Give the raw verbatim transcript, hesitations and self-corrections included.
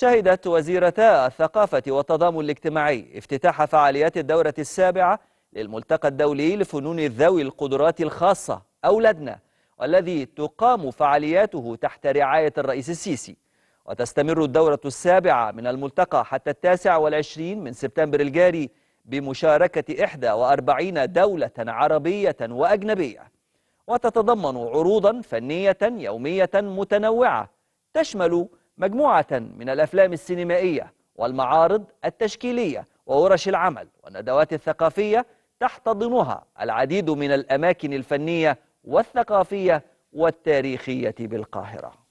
شهدت وزيرتا الثقافة والتضامن الاجتماعي افتتاح فعاليات الدورة السابعة للملتقى الدولي لفنون ذوي القدرات الخاصة أولادنا، والذي تقام فعالياته تحت رعاية الرئيس السيسي. وتستمر الدورة السابعة من الملتقى حتى التاسع والعشرين من سبتمبر الجاري بمشاركة إحدى وأربعين دولة عربية وأجنبية، وتتضمن عروضا فنية يومية متنوعة تشمل مجموعة من الأفلام السينمائية والمعارض التشكيلية وورش العمل والندوات الثقافية تحتضنها العديد من الأماكن الفنية والثقافية والتاريخية بالقاهرة.